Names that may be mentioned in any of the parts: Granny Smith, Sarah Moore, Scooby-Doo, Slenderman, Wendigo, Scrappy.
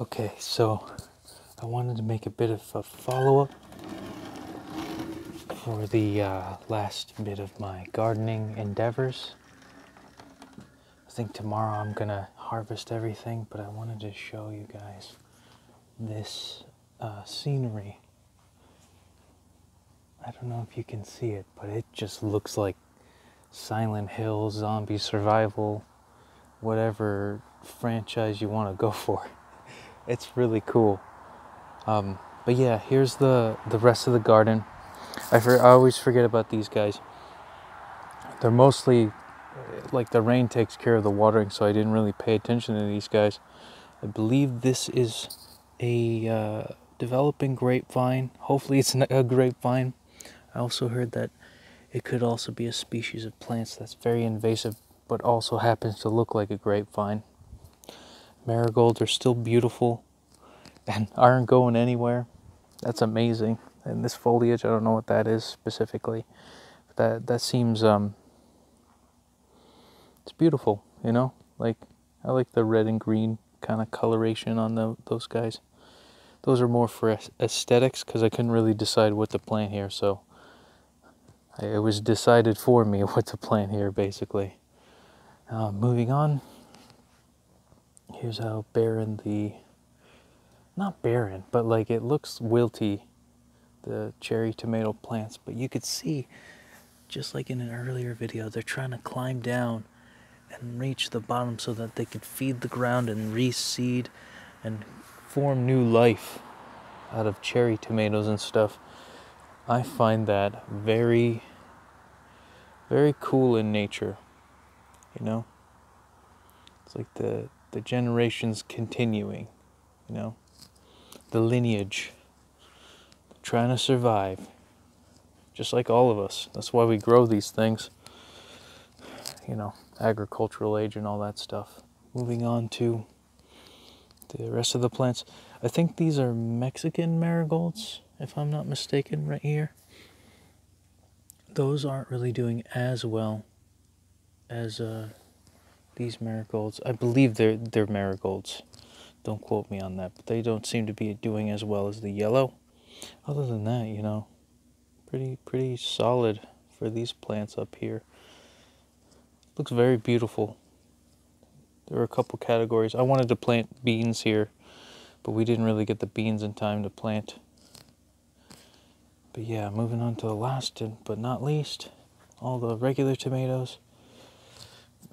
Okay, so I wanted to make a bit of a follow-up for the last bit of my gardening endeavors. I think tomorrow I'm gonna harvest everything, but I wanted to show you guys this scenery. I don't know if you can see it, but it just looks like Silent Hill, zombie survival, whatever franchise you want to go for. It's really cool. But yeah, here's the rest of the garden. I always forget about these guys. They're mostly, like, the rain takes care of the watering, so I didn't really pay attention to these guys. I believe this is a developing grapevine. Hopefully it's a grapevine. I also heard that it could also be a species of plants that's very invasive, but also happens to look like a grapevine. Marigolds are still beautiful and aren't going anywhere. That's amazing. And this foliage, I don't know what that is specifically, but that seems, it's beautiful, you know? Like, I like the red and green kind of coloration on those guys. Those are more for aesthetics, because I couldn't really decide what to plant here, so it was decided for me what to plant here, basically. Moving on. Here's how barren not barren, but like it looks wilty, the cherry tomato plants, but you could see, just like in an earlier video, they're trying to climb down and reach the bottom so that they could feed the ground and reseed and form new life out of cherry tomatoes and stuff. I find that very, very cool in nature, you know? It's like the generations continuing, you know, the lineage, trying to survive, just like all of us. That's why we grow these things, you know, agricultural age and all that stuff. Moving on to the rest of the plants. I think these are Mexican marigolds, if I'm not mistaken, right here. Those aren't really doing as well as these marigolds. I believe they're marigolds. Don't quote me on that, but they don't seem to be doing as well as the yellow. Other than that, you know, pretty solid for these plants up here. Looks very beautiful. There were a couple categories. I wanted to plant beans here, but we didn't really get the beans in time to plant. But yeah, moving on to the last but not least, all the regular tomatoes.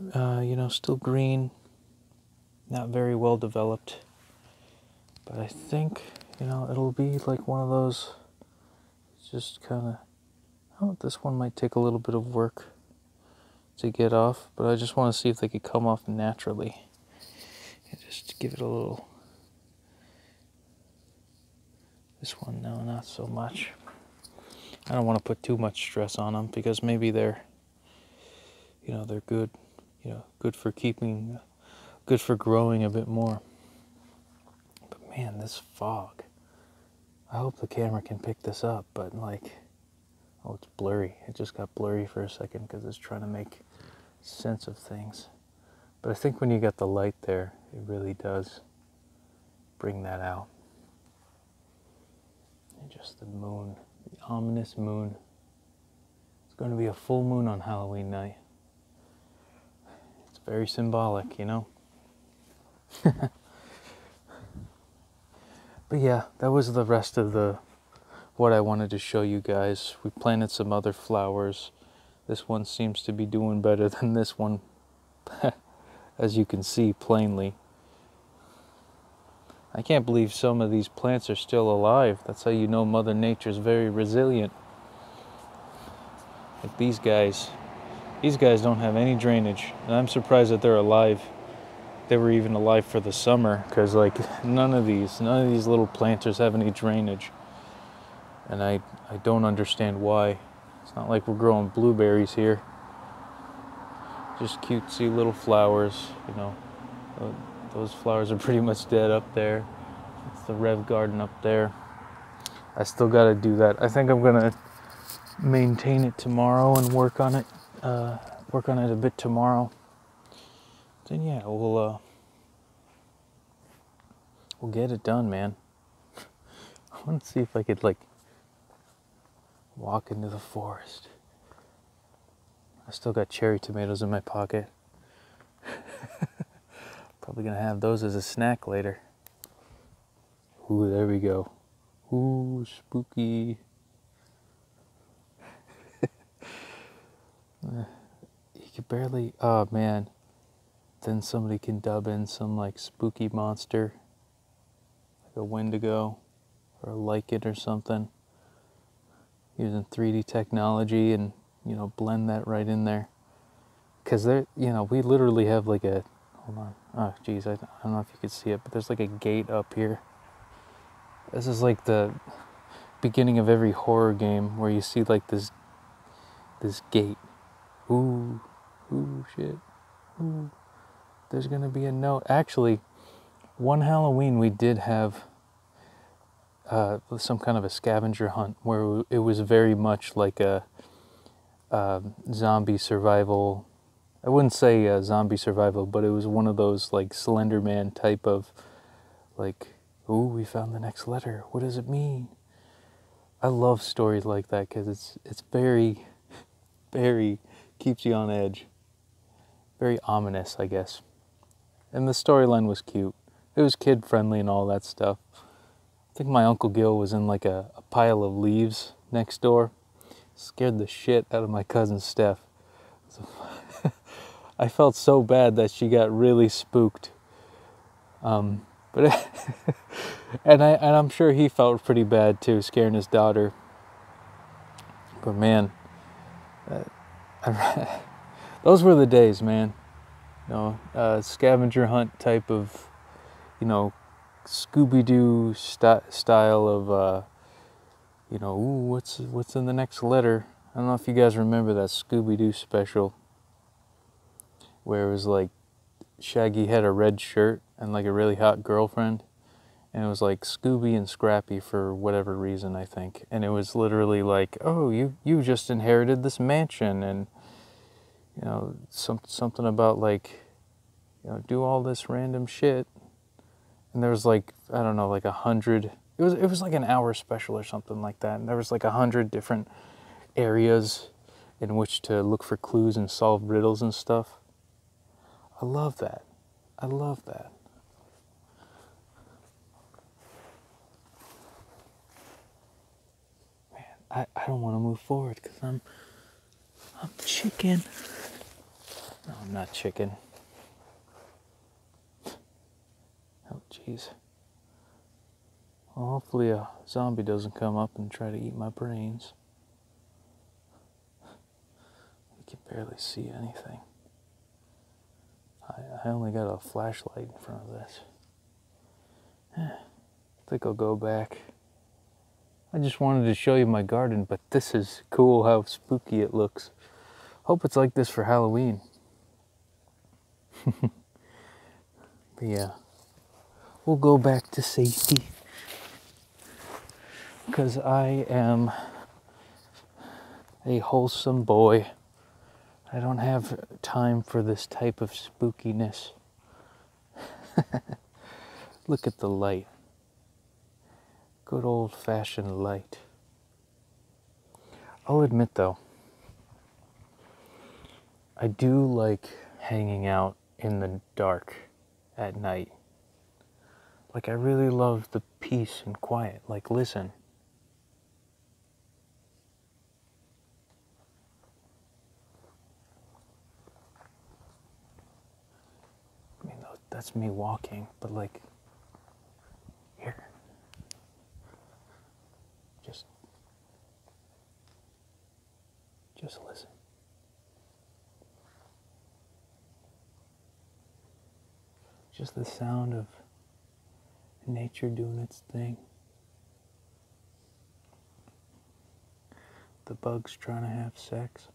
You know, still green, not very well developed, but I think, you know, it'll be like one of those, just kind of, oh, this one might take a little bit of work to get off, but I just want to see if they could come off naturally. And just give it a little, this one, no, not so much. I don't want to put too much stress on them, because maybe they're, you know, they're good. You know, good for keeping, good for growing a bit more. But man, this fog. I hope the camera can pick this up, but like, oh, it's blurry. It just got blurry for a second because it's trying to make sense of things. But I think when you got the light there, it really does bring that out. And just the moon, the ominous moon. It's going to be a full moon on Halloween night. Very symbolic, you know? But yeah, that was the rest of what I wanted to show you guys. We planted some other flowers. This one seems to be doing better than this one, as you can see plainly. I can't believe some of these plants are still alive. That's how you know Mother Nature's very resilient. Like these guys. These guys don't have any drainage, and I'm surprised that they're alive. They were even alive for the summer, because like none of these little planters have any drainage. And I don't understand why. It's not like we're growing blueberries here. Just cutesy little flowers, you know. Those flowers are pretty much dead up there. It's the Rev Garden up there. I still gotta do that. I think I'm gonna maintain it tomorrow and work on it. Work on it a bit tomorrow. Then yeah, we'll We'll get it done, man. I want to see if I could, like, walk into the forest. I still got cherry tomatoes in my pocket. Probably gonna have those as a snack later. Ooh, there we go. Ooh, spooky. You could barely, oh man. Then somebody can dub in some like spooky monster, like a Wendigo or a lycan or something, using 3D technology and, you know, blend that right in there. Cause there, you know, we literally have like a, hold on, oh geez, I don't know if you could see it, but there's like a gate up here. This is like the beginning of every horror game where you see like this gate. Ooh, ooh, shit, ooh. There's gonna be a note. Actually, one Halloween we did have some kind of a scavenger hunt where it was very much like a zombie survival. I wouldn't say zombie survival, but it was one of those like Slenderman type of like, ooh, we found the next letter. What does it mean? I love stories like that because it's very, very keeps you on edge. Very ominous, I guess. And the storyline was cute. It was kid friendly and all that stuff. I think my Uncle Gil was in like a pile of leaves next door. Scared the shit out of my cousin Steph. So I felt so bad that she got really spooked. But and I'm sure he felt pretty bad too, scaring his daughter. But man, those were the days, man. You know, scavenger hunt type of, you know, Scooby-Doo style of. You know, ooh, what's in the next letter? I don't know if you guys remember that Scooby-Doo special where it was like Shaggy had a red shirt and like a really hot girlfriend, and it was like Scooby and Scrappy for whatever reason, I think. And it was literally like, oh, you just inherited this mansion, and you know, something about like, you know, do all this random shit. And there was like, I don't know, like 100. It was like an hour special or something like that. And there was like 100 different areas in which to look for clues and solve riddles and stuff. I love that. I love that. Man, I don't want to move forward because I'm chicken. No, I'm not chicken. Oh, jeez. Well, hopefully a zombie doesn't come up and try to eat my brains. I can barely see anything. I only got a flashlight in front of this. I think I'll go back. I just wanted to show you my garden, but this is cool how spooky it looks. Hope it's like this for Halloween. But yeah, we'll go back to safety. Because I am a wholesome boy. I don't have time for this type of spookiness. Look at the light. Good old-fashioned light. I'll admit, though, I do like hanging out in the dark at night. Like, I really love the peace and quiet. Like, listen. That's me walking, but like, here, just listen. Just the sound of nature doing its thing. The bugs trying to have sex.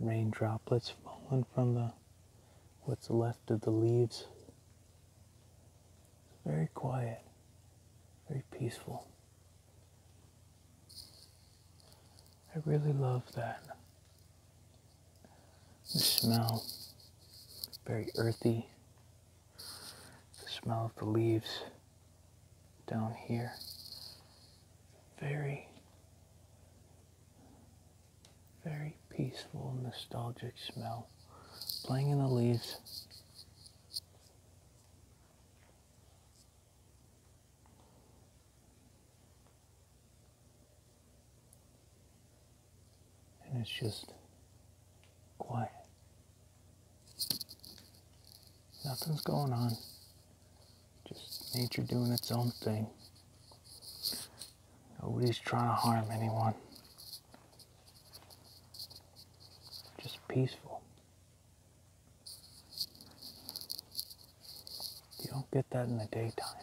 Rain droplets falling from the what's left of the leaves. It's very quiet, very peaceful. I really love that. The smell very earthy. The smell of the leaves down here, very, very peaceful, nostalgic smell, playing in the leaves. And it's just quiet. Nothing's going on. Just nature doing its own thing. Nobody's trying to harm anyone. Just peaceful. You don't get that in the daytime.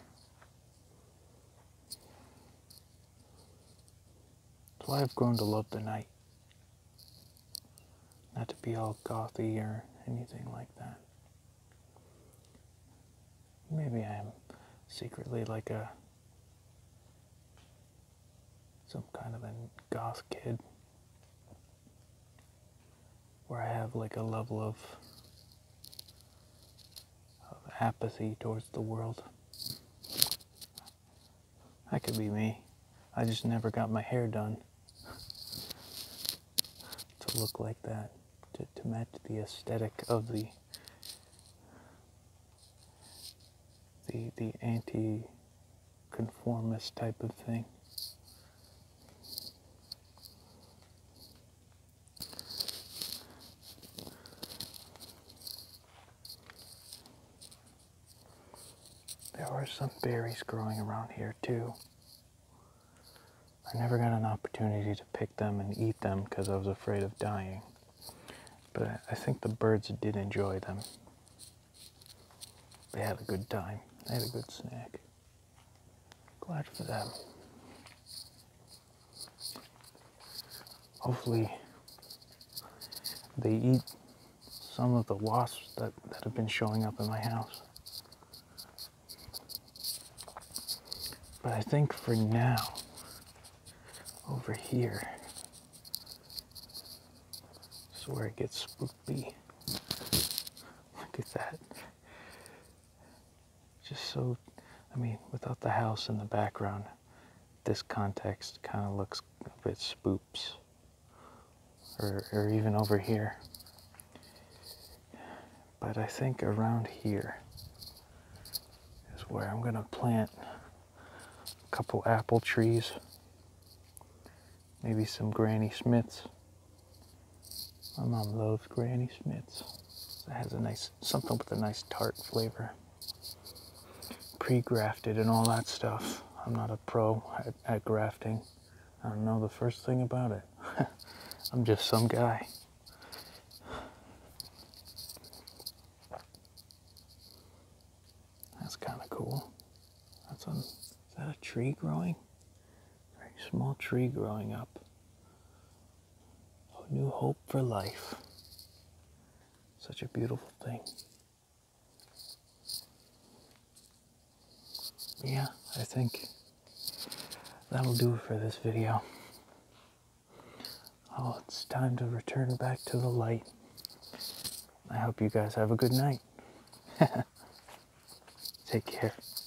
That's why I've grown to love the night. Not to be all gothy or anything like that. Maybe I am secretly like some kind of a goth kid, where I have like a level of apathy towards the world. That could be me. I just never got my hair done to look like that, to match the aesthetic of the anti-conformist type of thing. There are some berries growing around here too. I never got an opportunity to pick them and eat them because I was afraid of dying. But I think the birds did enjoy them. They had a good time. They had a good snack. Glad for them. Hopefully they eat some of the wasps that have been showing up in my house. But I think for now, over here is where it gets spooky. Look at that. Just so, I mean, without the house in the background, this context kind of looks a bit spoops. Or even over here. But I think around here is where I'm gonna plant a couple apple trees. Maybe some Granny Smiths. My mom loves Granny Smiths. It has a nice, something with a nice tart flavor. Pre-grafted and all that stuff. I'm not a pro at grafting. I don't know the first thing about it. I'm just some guy. That's kind of cool. Is that a tree growing? Small tree growing up. A new hope for life. Such a beautiful thing. Yeah, I think that'll do it for this video. Oh, it's time to return back to the light. I hope you guys have a good night. Take care.